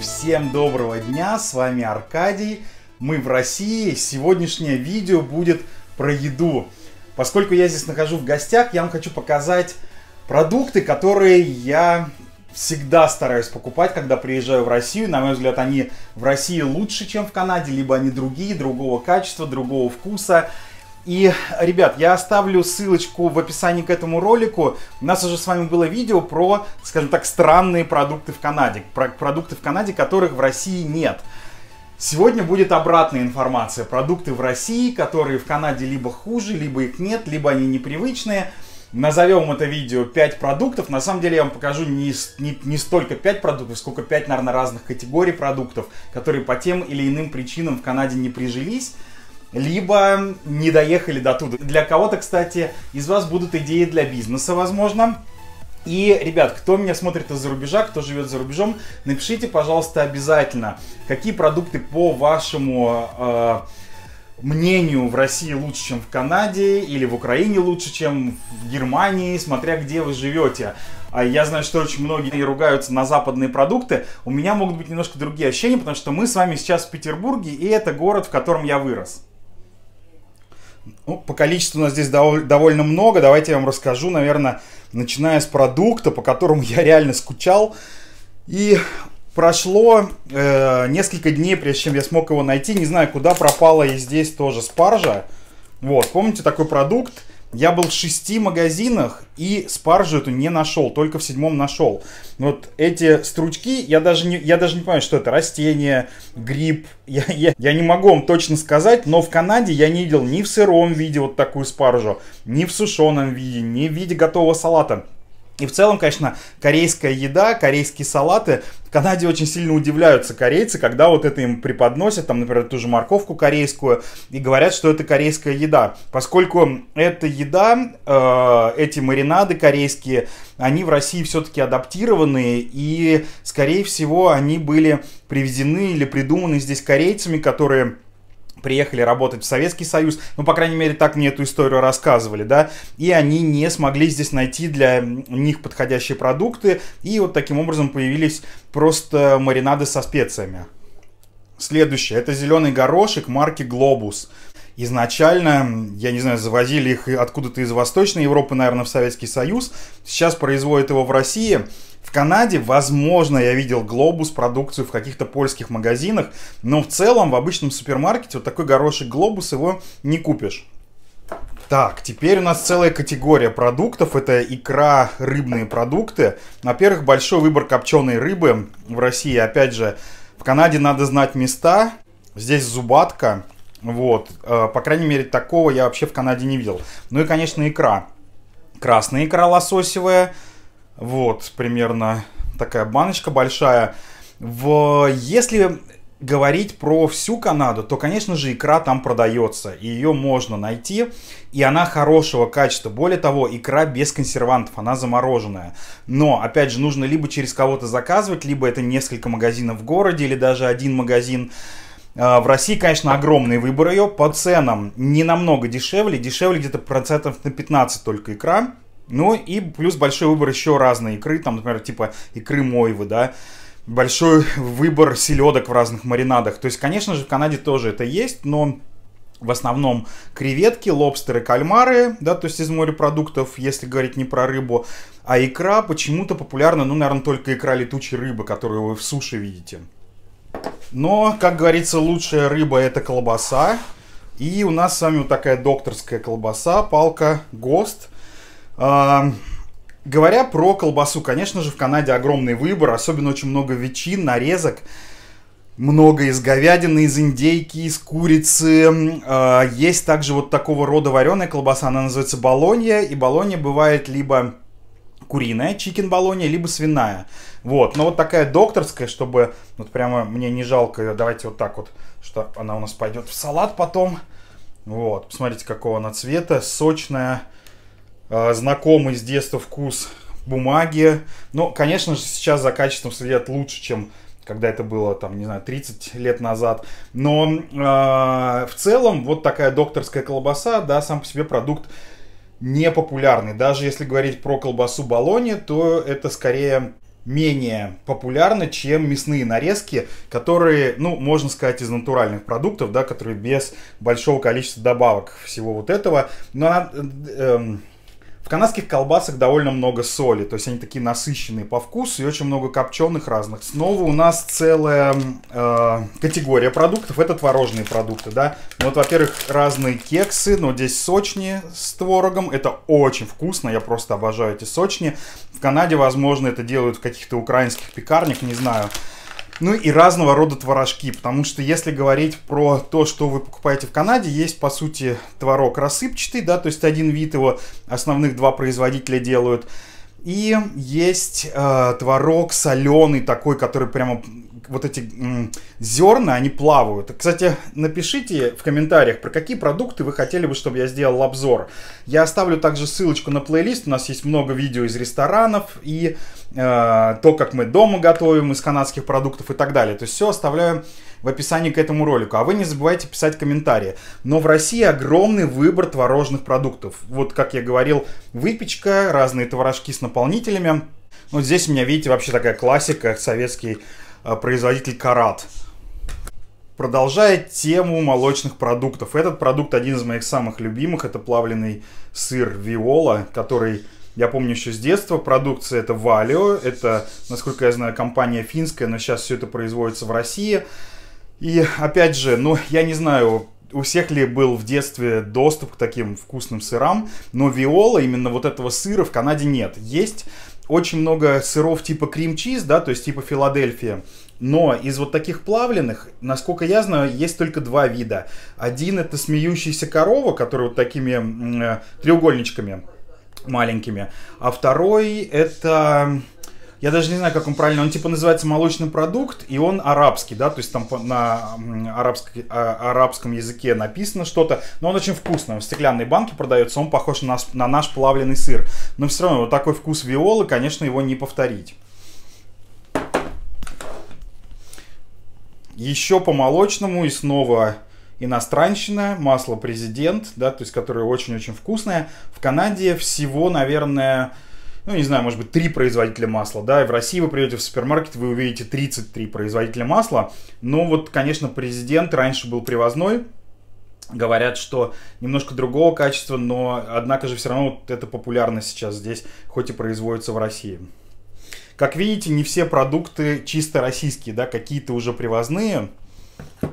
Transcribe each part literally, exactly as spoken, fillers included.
Всем доброго дня, с вами Аркадий, мы в России. Сегодняшнее видео будет про еду. Поскольку я здесь нахожу в гостях, я вам хочу показать продукты, которые я всегда стараюсь покупать, когда приезжаю в Россию. На мой взгляд, они в России лучше, чем в Канаде, либо они другие, другого качества, другого вкуса. И, ребят, я оставлю ссылочку в описании к этому ролику. У нас уже с вами было видео про, скажем так, странные продукты в Канаде, про продукты в Канаде, которых в России нет. Сегодня будет обратная информация. Продукты в России, которые в Канаде либо хуже, либо их нет, либо они непривычные. Назовем это видео пять продуктов. На самом деле я вам покажу не, не, не столько пять продуктов, сколько пять, наверное, разных категорий продуктов, которые по тем или иным причинам в Канаде не прижились, либо не доехали до туда. Для кого-то, кстати, из вас будут идеи для бизнеса, возможно. И, ребят, кто меня смотрит из-за рубежа, кто живет за рубежом, напишите, пожалуйста, обязательно, какие продукты по вашему... Э, мнению в России лучше, чем в Канаде, или в Украине лучше, чем в Германии, смотря где вы живете. Я знаю, что очень многие ругаются на западные продукты. У меня могут быть немножко другие ощущения, потому что мы с вами сейчас в Петербурге, и это город, в котором я вырос. Ну, по количеству у нас здесь довольно много. Давайте я вам расскажу, наверное, начиная с продукта, по которому я реально скучал. И... прошло э, несколько дней, прежде чем я смог его найти. Не знаю, куда пропала и здесь тоже спаржа. Вот, помните такой продукт? Я был в шести магазинах и спаржу эту не нашел, только в седьмом нашел. Вот эти стручки, я даже не, я даже не понимаю, что это, растение, гриб. Я, я, я не могу вам точно сказать, но в Канаде я не видел ни в сыром виде вот такую спаржу, ни в сушеном виде, ни в виде готового салата. И в целом, конечно, корейская еда, корейские салаты. В Канаде очень сильно удивляются корейцы, когда вот это им преподносят, там, например, ту же морковку корейскую, и говорят, что это корейская еда. Поскольку эта еда, э, эти маринады корейские, они в России все-таки адаптированы, и, скорее всего, они были привезены или придуманы здесь корейцами, которые... приехали работать в Советский Союз, ну, по крайней мере, так мне эту историю рассказывали, да, и они не смогли здесь найти для них подходящие продукты, и вот таким образом появились просто маринады со специями. Следующее, это зеленый горошек марки Globus. Изначально, я не знаю, завозили их откуда-то из Восточной Европы, наверное, в Советский Союз, сейчас производят его в России. В Канаде, возможно, я видел Globus продукцию в каких-то польских магазинах, но в целом в обычном супермаркете вот такой горошек Globus его не купишь. Так, теперь у нас целая категория продуктов, это икра, рыбные продукты. Во-первых, большой выбор копченой рыбы в России, опять же, в Канаде надо знать места, здесь зубатка, вот, по крайней мере, такого я вообще в Канаде не видел. Ну и, конечно, икра. Красная икра лососевая. Вот, примерно такая баночка большая. В... Если говорить про всю Канаду, то, конечно же, икра там продается. И ее можно найти. И она хорошего качества. Более того, икра без консервантов, она замороженная. Но, опять же, нужно либо через кого-то заказывать, либо это несколько магазинов в городе, или даже один магазин. В России, конечно, огромный выбор ее. По ценам не намного дешевле. Дешевле где-то процентов на пятнадцать только икра. Ну и плюс большой выбор еще разной икры, там, например, типа икры мойвы, да. Большой выбор селедок в разных маринадах. То есть, конечно же, в Канаде тоже это есть, но в основном креветки, лобстеры, кальмары, да, то есть из морепродуктов, если говорить не про рыбу. А икра почему-то популярна, ну, наверное, только икра летучей рыбы, которую вы в суше видите. Но, как говорится, лучшая рыба — это колбаса. И у нас с вами вот такая докторская колбаса, палка ГОСТ. Uh, говоря про колбасу, конечно же, в Канаде огромный выбор, особенно очень много ветчин, нарезок, много из говядины, из индейки, из курицы. Uh, есть также вот такого рода вареная колбаса, она называется болонья, и болонья бывает либо куриная, чикен болонья, либо свиная. Вот, но вот такая докторская, чтобы вот прямо мне не жалко ее, давайте вот так вот, что она у нас пойдет в салат потом. Вот, посмотрите, какого она цвета, сочная. Знакомый с детства вкус бумаги. Но, конечно же, сейчас за качеством следят лучше, чем когда это было, там, не знаю, тридцать лет назад. Но э, в целом вот такая докторская колбаса, да, сам по себе продукт непопулярный. Даже если говорить про колбасу болоньи, то это скорее менее популярно, чем мясные нарезки, которые, ну, можно сказать, из натуральных продуктов, да, которые без большого количества добавок всего вот этого. Но она... Э, В канадских колбасах довольно много соли, то есть они такие насыщенные по вкусу и очень много копченых разных. Снова у нас целая э, категория продуктов, это творожные продукты, да. Вот, во-первых, разные кексы, но здесь сочни с творогом, это очень вкусно, я просто обожаю эти сочни. В Канаде, возможно, это делают в каких-то украинских пекарнях, не знаю. Ну и разного рода творожки, потому что если говорить про то, что вы покупаете в Канаде, есть, по сути, творог рассыпчатый, да, то есть один вид его, основных два производителя делают. И есть э, творог соленый такой, который прямо вот эти м, зерна, они плавают. Кстати, напишите в комментариях, про какие продукты вы хотели бы, чтобы я сделал обзор. Я оставлю также ссылочку на плейлист. У нас есть много видео из ресторанов и э, то, как мы дома готовим из канадских продуктов и так далее. То есть все оставляю в описании к этому ролику. А вы не забывайте писать комментарии. Но в России огромный выбор творожных продуктов. Вот, как я говорил, выпечка, разные творожки с наполнителями. Вот здесь у меня, видите, вообще такая классика, советский э, производитель Карат. Продолжая тему молочных продуктов. Этот продукт один из моих самых любимых. Это плавленый сыр Виола, который... Я помню еще с детства, продукция это Валио, это, насколько я знаю, компания финская, но сейчас все это производится в России. И опять же, ну я не знаю, у всех ли был в детстве доступ к таким вкусным сырам, но Виола, именно вот этого сыра в Канаде нет. Есть очень много сыров типа крем-чиз, да, то есть типа Филадельфия. Но из вот таких плавленных, насколько я знаю, есть только два вида. Один это смеющаяся корова, которая вот такими э, треугольничками маленькими. А второй это... Я даже не знаю, как он правильно, он типа называется молочный продукт, и он арабский, да, то есть там на арабской, арабском языке написано что-то, но он очень вкусный, он в стеклянной банке продается, он похож на наш, на наш плавленый сыр, но все равно вот такой вкус Виолы, конечно, его не повторить. Еще по молочному и снова иностранщина, масло Президент, да, то есть которое очень-очень вкусное. В Канаде всего, наверное... Ну, не знаю, может быть, три производителя масла, да, и в России вы придете в супермаркет, вы увидите тридцать три производителя масла, но вот, конечно, Президент раньше был привозной, говорят, что немножко другого качества, но, однако же, все равно вот это популярно сейчас здесь, хоть и производится в России. Как видите, не все продукты чисто российские, да, какие-то уже привозные,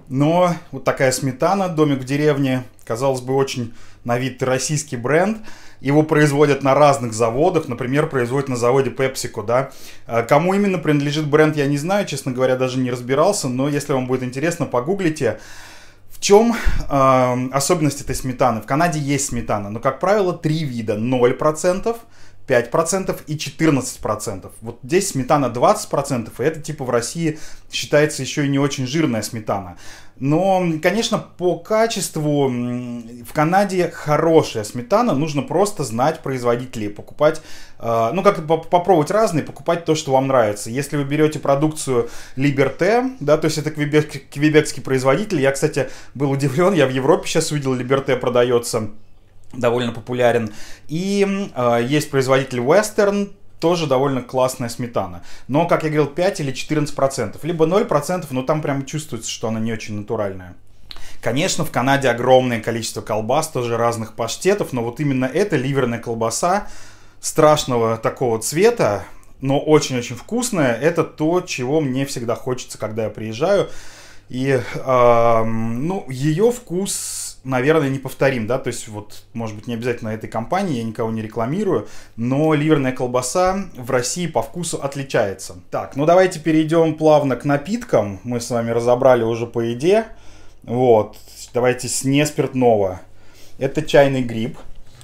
но вот такая сметана, домик в деревне, казалось бы, очень на вид российский бренд. Его производят на разных заводах, например, производят на заводе PepsiCo, да. Кому именно принадлежит бренд, я не знаю, честно говоря, даже не разбирался, но если вам будет интересно, погуглите. В чем э, особенность этой сметаны? В Канаде есть сметана, но, как правило, три вида: ноль процентов, пять процентов и четырнадцать процентов. Вот здесь сметана двадцать процентов, и это типа в России считается еще и не очень жирная сметана. Но, конечно, по качеству в Канаде хорошая сметана, нужно просто знать производителей, покупать, ну как попробовать разные, покупать то, что вам нравится. Если вы берете продукцию Liberte, да, то есть это квебек, квебекский производитель, я, кстати, был удивлен, я в Европе сейчас увидел, Liberte продается, довольно популярен. И э, есть производитель Western, тоже довольно классная сметана. Но, как я говорил, пять или четырнадцать процентов, либо ноль процентов, но там прям чувствуется, что она не очень натуральная. Конечно, в Канаде огромное количество колбас, тоже разных паштетов, но вот именно эта ливерная колбаса страшного такого цвета, но очень-очень вкусная, это то, чего мне всегда хочется, когда я приезжаю. И, э, ну, ее вкус... Наверное, неповторим, да, то есть вот, может быть, не обязательно этой компании, я никого не рекламирую, но ливерная колбаса в России по вкусу отличается. Так, ну давайте перейдем плавно к напиткам, мы с вами разобрали уже по еде, вот, давайте с неспиртного. Это чайный гриб,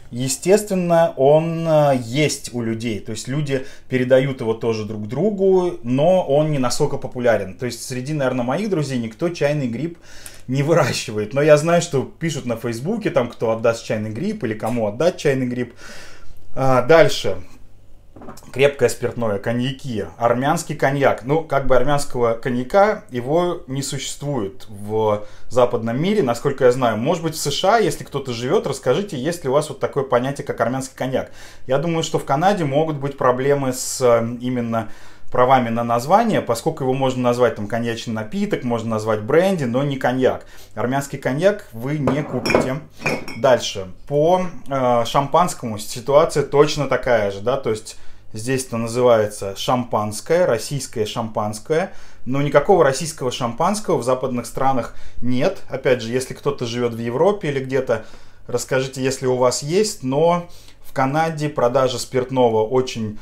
естественно, он есть у людей, то есть люди передают его тоже друг другу, но он не настолько популярен, то есть среди, наверное, моих друзей никто чайный гриб не выращивает. Но я знаю, что пишут на Фейсбуке, там, кто отдаст чайный гриб или кому отдать чайный гриб. А, дальше. крепкое спиртное, коньяки, армянский коньяк. Ну, как бы армянского коньяка, его не существует в западном мире, насколько я знаю. Может быть, в США, если кто-то живет, расскажите, есть ли у вас вот такое понятие, как армянский коньяк. Я думаю, что в Канаде могут быть проблемы с именно правами на название, поскольку его можно назвать там коньячный напиток, можно назвать бренди, но не коньяк. Армянский коньяк вы не купите. Дальше. По э, шампанскому ситуация точно такая же, да, то есть здесь это называется шампанское, российское шампанское, но никакого российского шампанского в западных странах нет. Опять же, если кто-то живет в Европе или где-то, расскажите, если у вас есть, но в Канаде продажа спиртного очень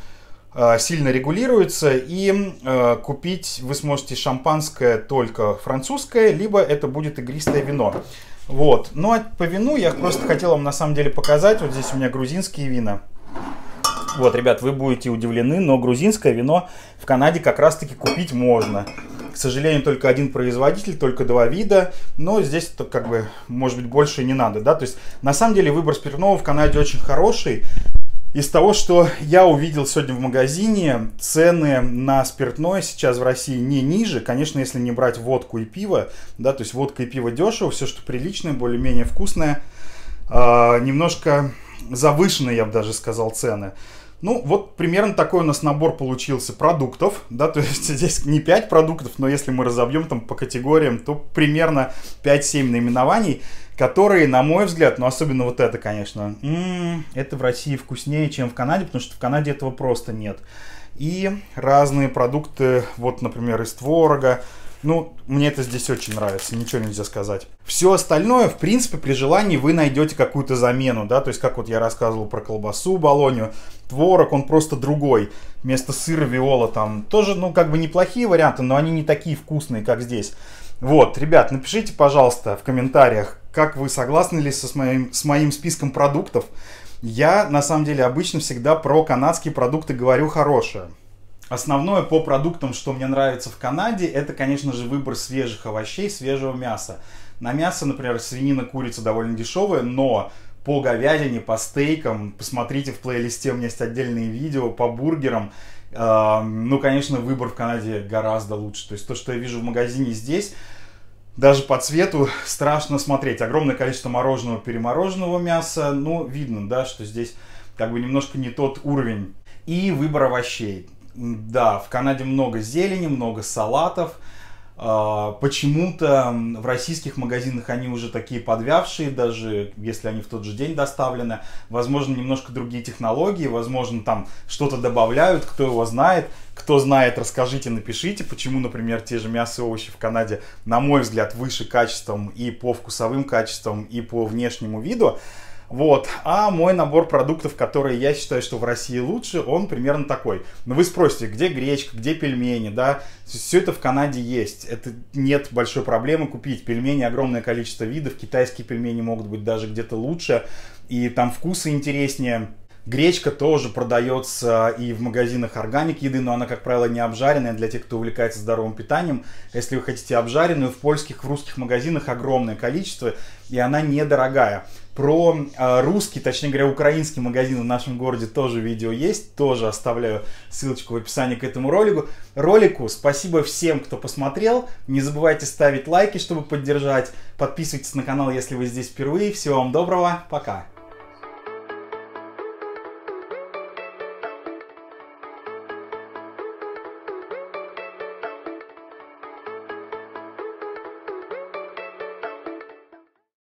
сильно регулируется, и э, купить вы сможете шампанское только французское, либо это будет игристое вино. Вот. Ну а по вину я просто хотел вам на самом деле показать. Вот здесь у меня грузинские вина. Вот, ребят, вы будете удивлены, но грузинское вино в Канаде как раз-таки купить можно. К сожалению, только один производитель, только два вида, но здесь -то как бы, может быть, больше не надо, да? То есть, на самом деле, выбор спиртного в Канаде очень хороший. Из того, что я увидел сегодня в магазине, цены на спиртное сейчас в России не ниже. Конечно, если не брать водку и пиво, да, то есть водка и пиво дешево, все, что приличное, более-менее вкусное, э, немножко завышенные, я бы даже сказал, цены. Ну, вот примерно такой у нас набор получился продуктов, да, то есть здесь не пять продуктов, но если мы разобьем там по категориям, то примерно пять-семь наименований, которые, на мой взгляд, ну особенно вот это, конечно, м-м, это в России вкуснее, чем в Канаде, потому что в Канаде этого просто нет. И разные продукты, вот, например, из творога. Ну, мне это здесь очень нравится, ничего нельзя сказать. Все остальное, в принципе, при желании вы найдете какую-то замену, да, то есть, как вот я рассказывал про колбасу, болонью, творог, он просто другой. Вместо сыра Виола там тоже, ну, как бы неплохие варианты, но они не такие вкусные, как здесь. Вот, ребят, напишите, пожалуйста, в комментариях, как вы согласны ли со, с, моим, с моим списком продуктов. Я, на самом деле, обычно всегда про канадские продукты говорю хорошее. Основное по продуктам, что мне нравится в Канаде, это, конечно же, выбор свежих овощей, свежего мяса. На мясо, например, свинина, курица довольно дешевая, но по говядине, по стейкам, посмотрите в плейлисте, у меня есть отдельные видео по бургерам. Ну, конечно, выбор в Канаде гораздо лучше. То есть то, что я вижу в магазине здесь, даже по цвету страшно смотреть. Огромное количество мороженого, перемороженного мяса. Ну, видно, да, что здесь как бы немножко не тот уровень. И выбор овощей. Да, в Канаде много зелени, много салатов. Почему-то в российских магазинах они уже такие подвявшие, даже если они в тот же день доставлены. Возможно, немножко другие технологии, возможно, там что-то добавляют, кто его знает. Кто знает, расскажите, напишите, почему, например, те же мясо и овощи в Канаде, на мой взгляд, выше качеством и по вкусовым качествам, и по внешнему виду. Вот, а мой набор продуктов, которые я считаю, что в России лучше, он примерно такой. Но вы спросите, где гречка, где пельмени, да? Все это в Канаде есть. Это нет большой проблемы купить. Пельмени огромное количество видов. Китайские пельмени могут быть даже где-то лучше. И там вкусы интереснее. Гречка тоже продается и в магазинах органик еды, но она, как правило, не обжаренная для тех, кто увлекается здоровым питанием. Если вы хотите обжаренную, в польских, в русских магазинах огромное количество, и она недорогая. Про э, русский, точнее говоря, украинский магазин в нашем городе тоже видео есть. Тоже оставляю ссылочку в описании к этому ролику. Ролику спасибо всем, кто посмотрел. Не забывайте ставить лайки, чтобы поддержать. Подписывайтесь на канал, если вы здесь впервые. Всего вам доброго. Пока.